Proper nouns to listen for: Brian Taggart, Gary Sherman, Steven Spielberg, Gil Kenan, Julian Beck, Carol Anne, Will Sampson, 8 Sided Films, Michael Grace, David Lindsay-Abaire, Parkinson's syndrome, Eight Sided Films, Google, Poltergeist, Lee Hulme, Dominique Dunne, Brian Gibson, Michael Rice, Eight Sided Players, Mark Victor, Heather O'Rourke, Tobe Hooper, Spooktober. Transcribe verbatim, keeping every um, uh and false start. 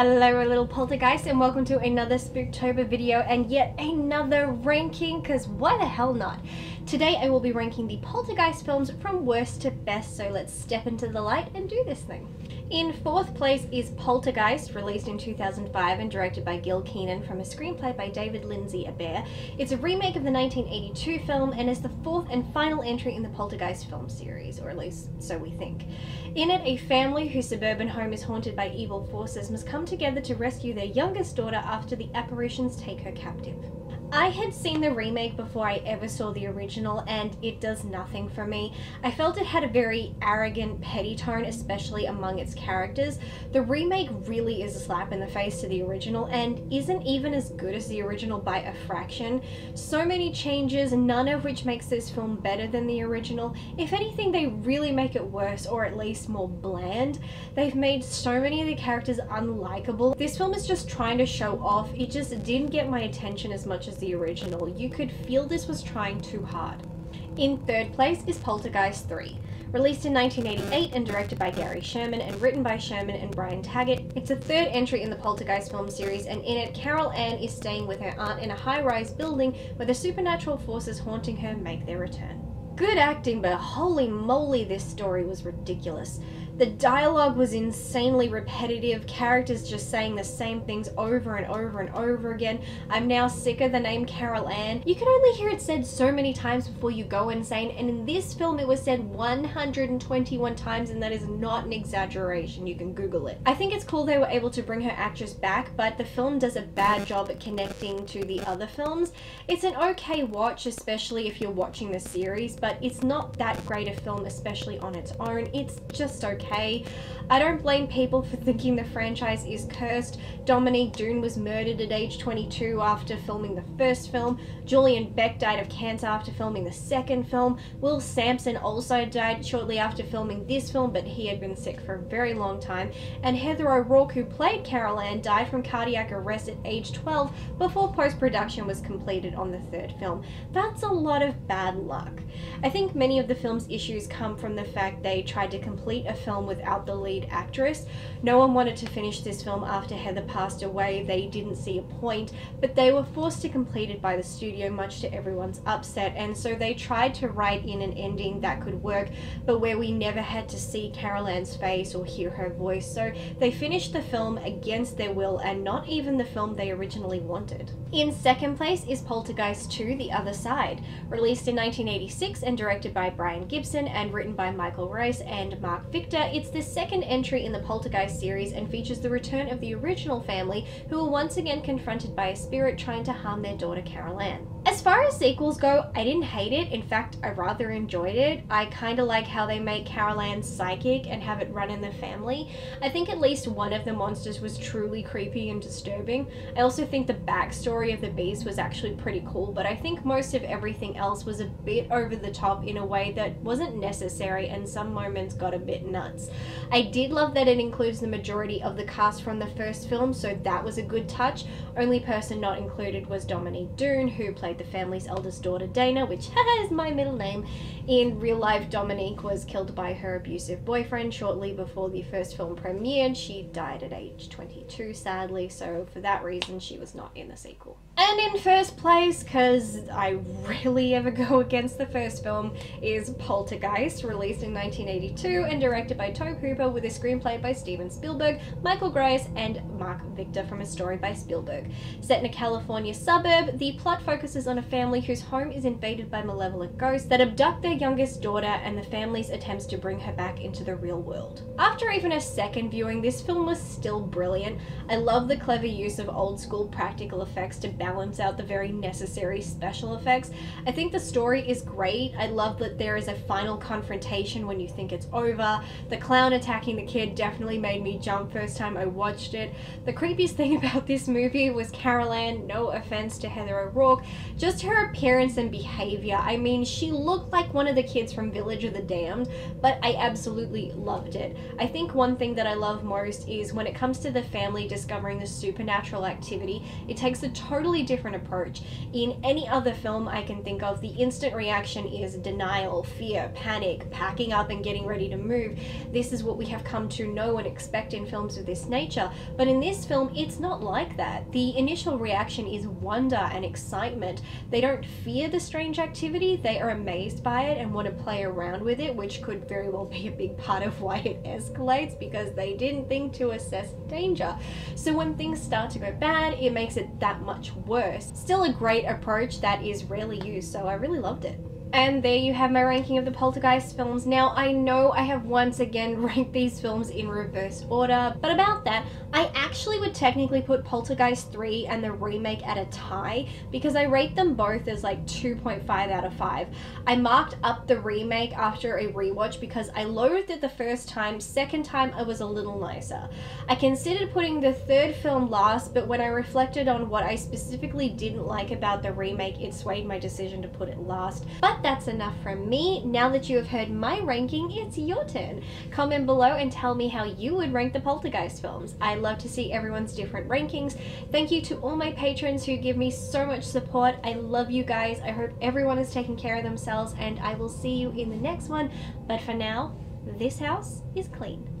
Hello little poltergeist, and welcome to another Spooktober video and yet another ranking, because why the hell not? Today I will be ranking the poltergeist films from worst to best, so let's step into the light and do this thing. In fourth place is Poltergeist, released in two thousand five and directed by Gil Kenan from a screenplay by David Lindsay-Abaire. It's a remake of the nineteen eighty-two film and is the fourth and final entry in the Poltergeist film series, or at least so we think. In it, a family whose suburban home is haunted by evil forces must come together to rescue their youngest daughter after the apparitions take her captive. I had seen the remake before I ever saw the original, and it does nothing for me. I felt it had a very arrogant, petty tone, especially among its characters. The remake really is a slap in the face to the original and isn't even as good as the original by a fraction. So many changes, none of which makes this film better than the original. If anything, they really make it worse, or at least more bland. They've made so many of the characters unlikable. This film is just trying to show off. It just didn't get my attention as much as the original. You could feel this was trying too hard. In third place is Poltergeist three. Released in nineteen eighty-eight and directed by Gary Sherman and written by Sherman and Brian Taggart, it's a third entry in the Poltergeist film series, and in it, Carol Anne is staying with her aunt in a high-rise building where the supernatural forces haunting her make their return. Good acting, but holy moly, this story was ridiculous. The dialogue was insanely repetitive, characters just saying the same things over and over and over again. I'm now sick of the name Carol Anne. You can only hear it said so many times before you go insane, and in this film it was said one hundred twenty-one times, and that is not an exaggeration. You can Google it. I think it's cool they were able to bring her actress back, but the film does a bad job at connecting to the other films. It's an okay watch, especially if you're watching the series, but it's not that great a film, especially on its own. It's just okay. I don't blame people for thinking the franchise is cursed. Dominique Dunne was murdered at age twenty-two after filming the first film. Julian Beck died of cancer after filming the second film. Will Sampson also died shortly after filming this film, but he had been sick for a very long time. And Heather O'Rourke, who played Carol Anne, died from cardiac arrest at age twelve before post-production was completed on the third film. That's a lot of bad luck. I think many of the film's issues come from the fact they tried to complete a film without the lead actress. No one wanted to finish this film after Heather passed away. They didn't see a point, but they were forced to complete it by the studio, much to everyone's upset, and so they tried to write in an ending that could work, but where we never had to see Carol Anne's face or hear her voice, so they finished the film against their will and not even the film they originally wanted. In second place is Poltergeist two, The Other Side, released in nineteen eighty-six and directed by Brian Gibson and written by Michael Rice and Mark Victor. It's the second entry in the Poltergeist series and features the return of the original family, who are once again confronted by a spirit trying to harm their daughter Carol Anne. As far as sequels go, I didn't hate it. In fact, I rather enjoyed it. I kinda like how they make Carol Anne psychic and have it run in the family. I think at least one of the monsters was truly creepy and disturbing. I also think the backstory of the beast was actually pretty cool, but I think most of everything else was a bit over the top in a way that wasn't necessary, and some moments got a bit nuts. I did love that it includes the majority of the cast from the first film, so that was a good touch. Only person not included was Dominique Dunne, who played the family's eldest daughter Dana, which is my middle name. In real life, Dominique was killed by her abusive boyfriend shortly before the first film premiered. She died at age twenty-two, sadly, so for that reason she was not in the sequel. And in first place, because I really ever go against the first film, is Poltergeist, released in nineteen eighty-two and directed by Tobe Hooper, with a screenplay by Steven Spielberg, Michael Grace, and Mark Victor from a story by Spielberg. Set in a California suburb, the plot focuses on a family whose home is invaded by malevolent ghosts that abduct their youngest daughter, and the family's attempts to bring her back into the real world. After even a second viewing, this film was still brilliant. I love the clever use of old school practical effects to balance out the very necessary special effects. I think the story is great. I love that there is a final confrontation when you think it's over. The clown attacking the kid definitely made me jump first time I watched it. The creepiest thing about this movie was Carol Anne, no offense to Heather O'Rourke, just her appearance and behavior. I mean, she looked like one of the kids from Village of the Damned, but I absolutely loved it. I think one thing that I love most is when it comes to the family discovering the supernatural activity, it takes a totally different approach. In any other film I can think of, the instant reaction is denial, fear, panic, packing up and getting ready to move. this is what we have come to know and expect in films of this nature. But in this film, it's not like that. The initial reaction is wonder and excitement. They don't fear the strange activity, they are amazed by it and want to play around with it, which could very well be a big part of why it escalates, because they didn't think to assess danger. So when things start to go bad, it makes it that much worse. Still a great approach that is rarely used, so I really loved it. And there you have my ranking of the Poltergeist films. Now, I know I have once again ranked these films in reverse order, but about that, I actually would technically put Poltergeist three and the remake at a tie, because I rate them both as like two point five out of five. I marked up the remake after a rewatch because I loathed it the first time. Second time, I was a little nicer. I considered putting the third film last, but when I reflected on what I specifically didn't like about the remake, it swayed my decision to put it last. But that's enough from me. Now that you have heard my ranking, it's your turn. Comment below and tell me how you would rank the Poltergeist films. I love to see everyone's different rankings. Thank you to all my patrons who give me so much support. I love you guys. I hope everyone is taking care of themselves, and I will see you in the next one. But for now, this house is clean.